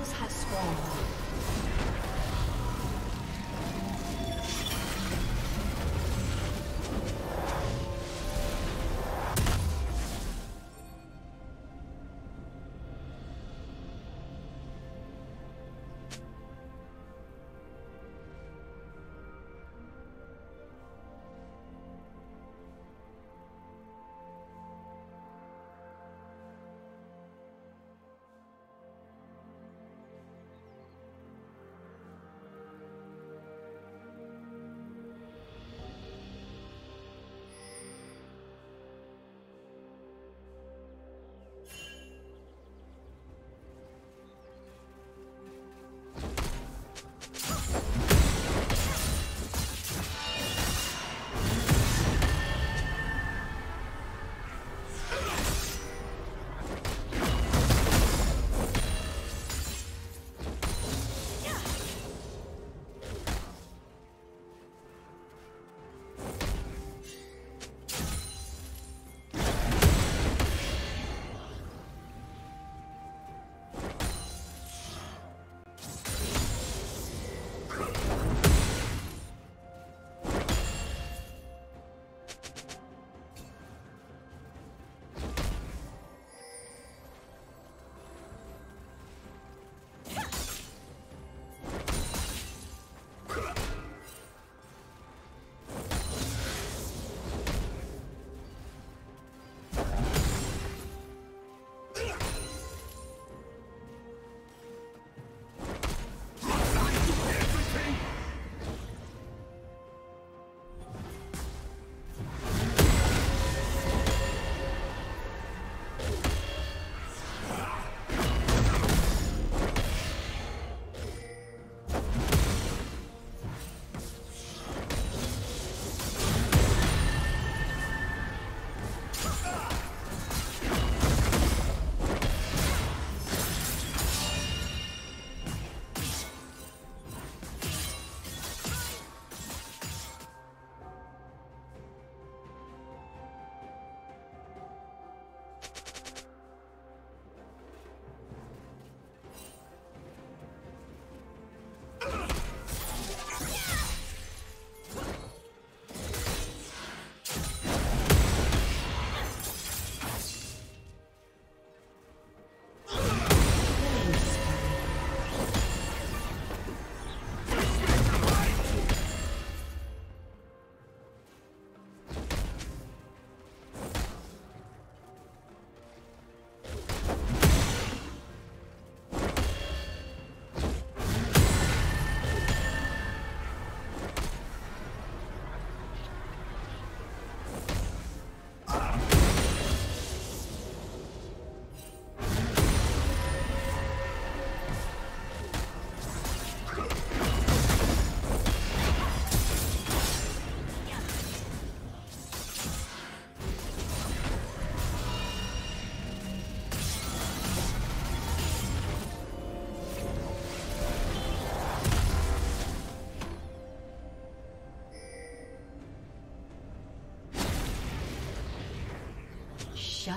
Minions have spawned. Shut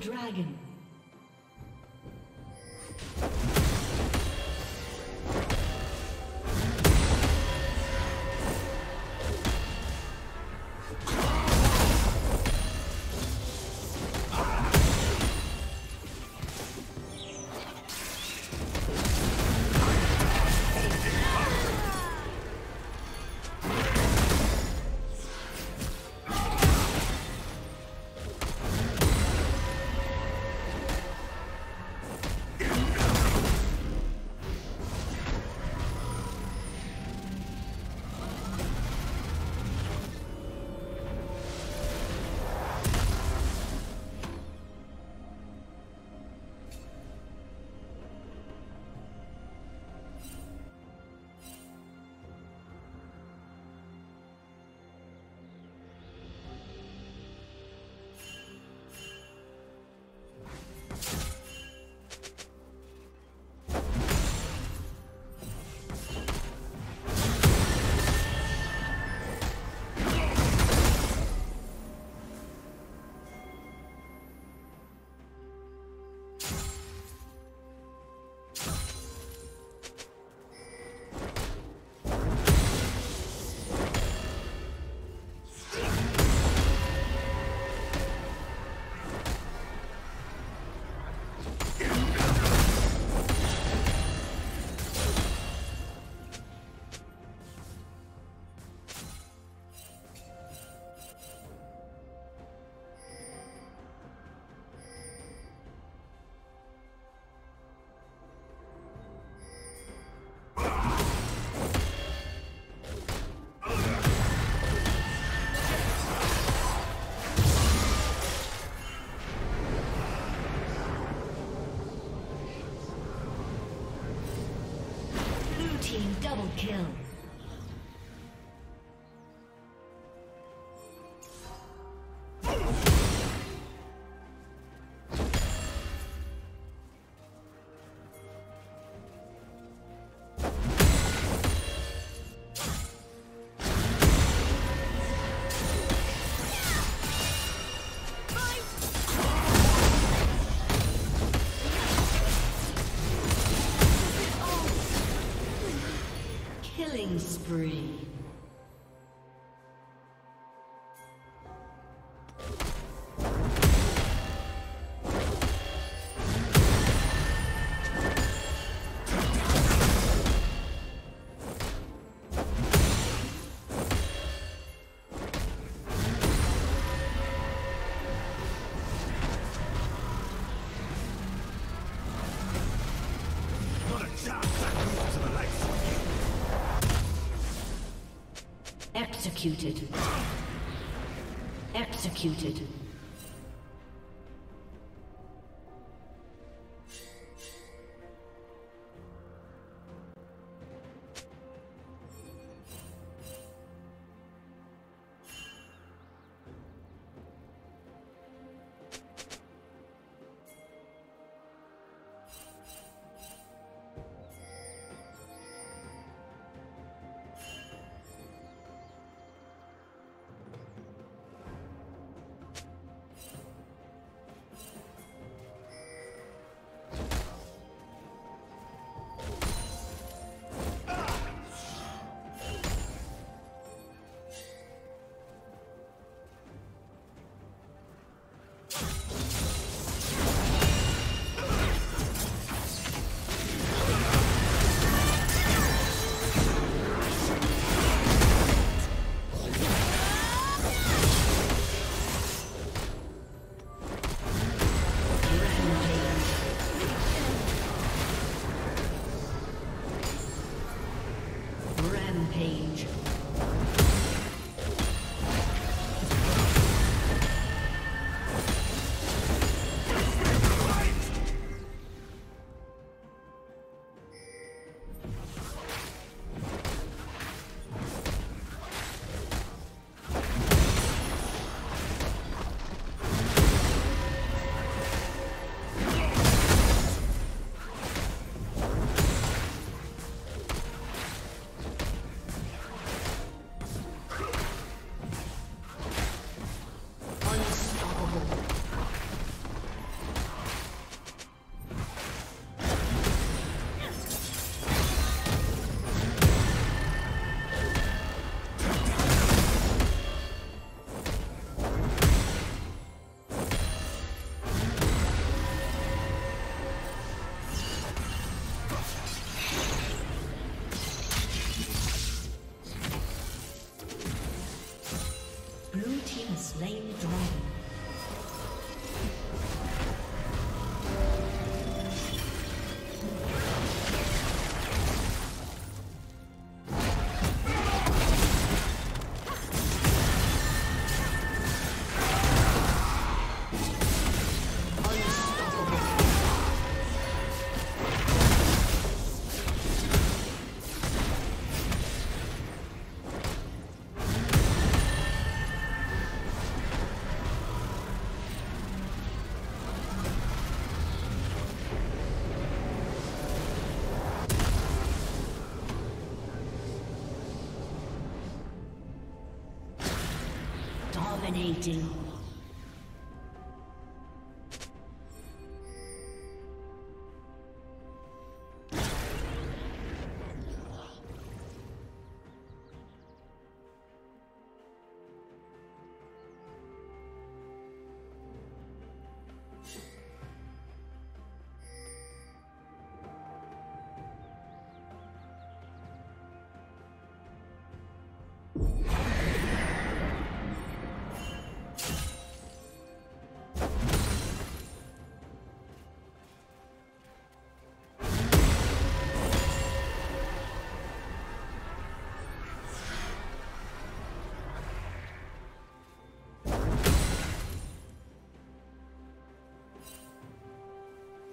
Dragon. kill. Spree. Executed. Executed. Dominating.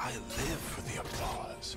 I live for the applause.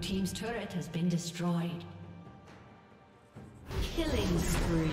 Team's turret has been destroyed. Killing spree.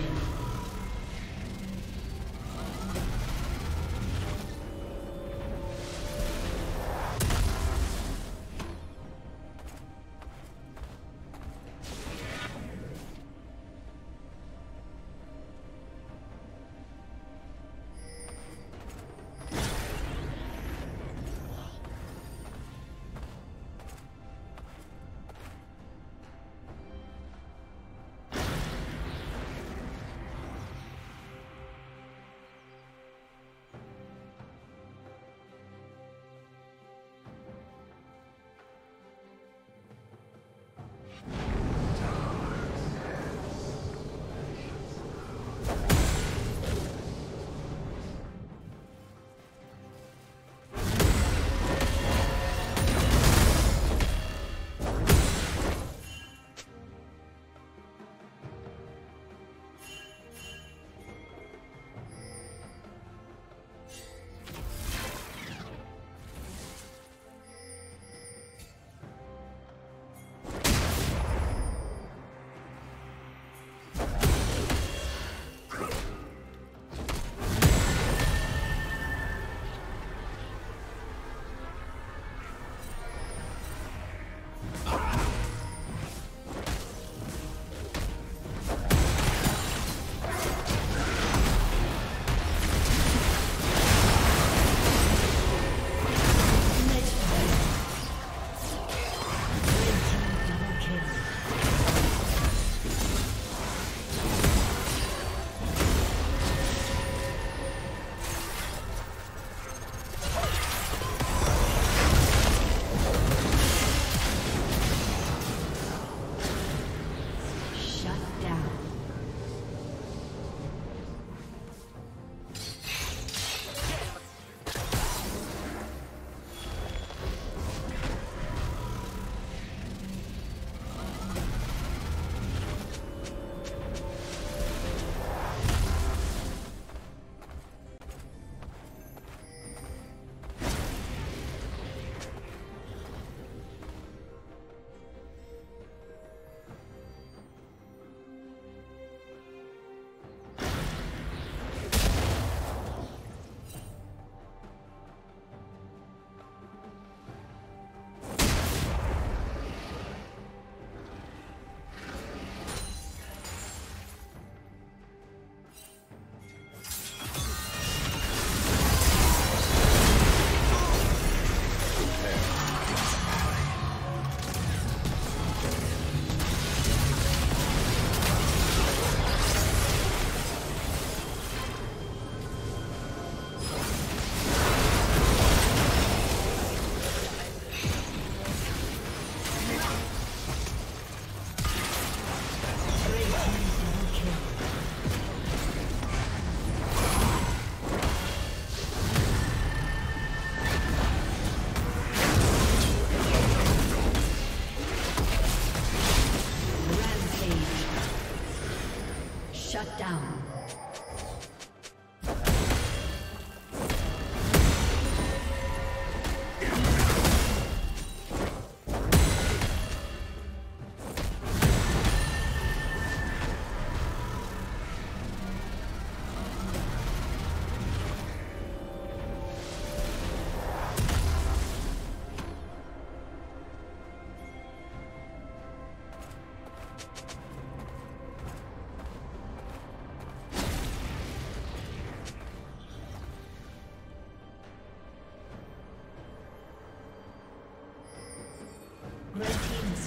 down.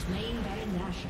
Slain by Nasha.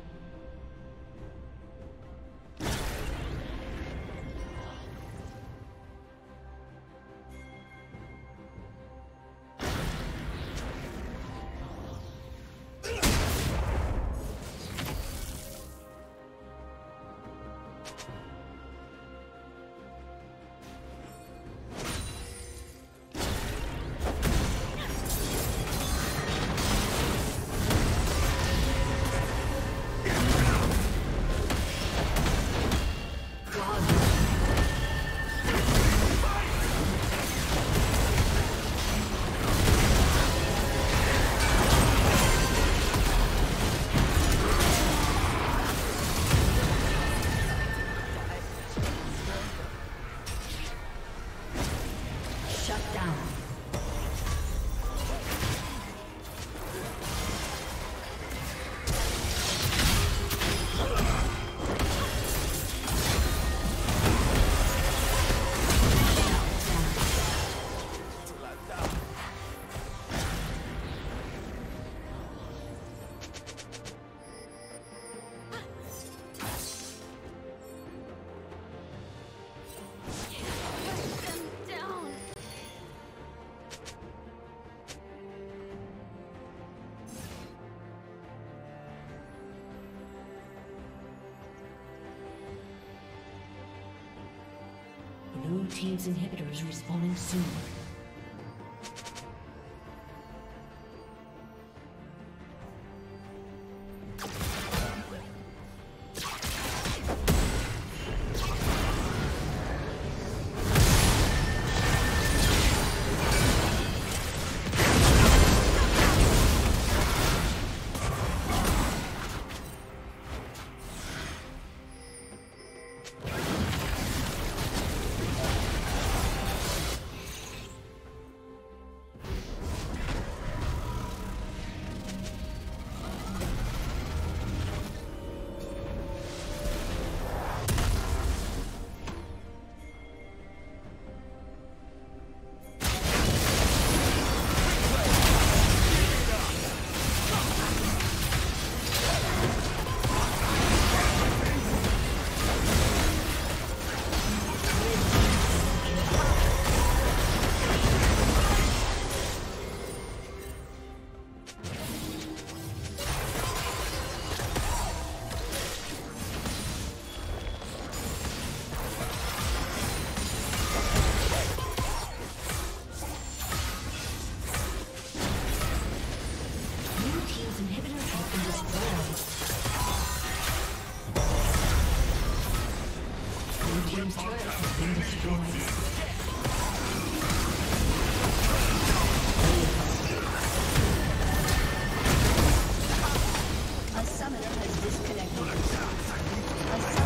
Blue team's inhibitor is respawning soon. A summoner has disconnected.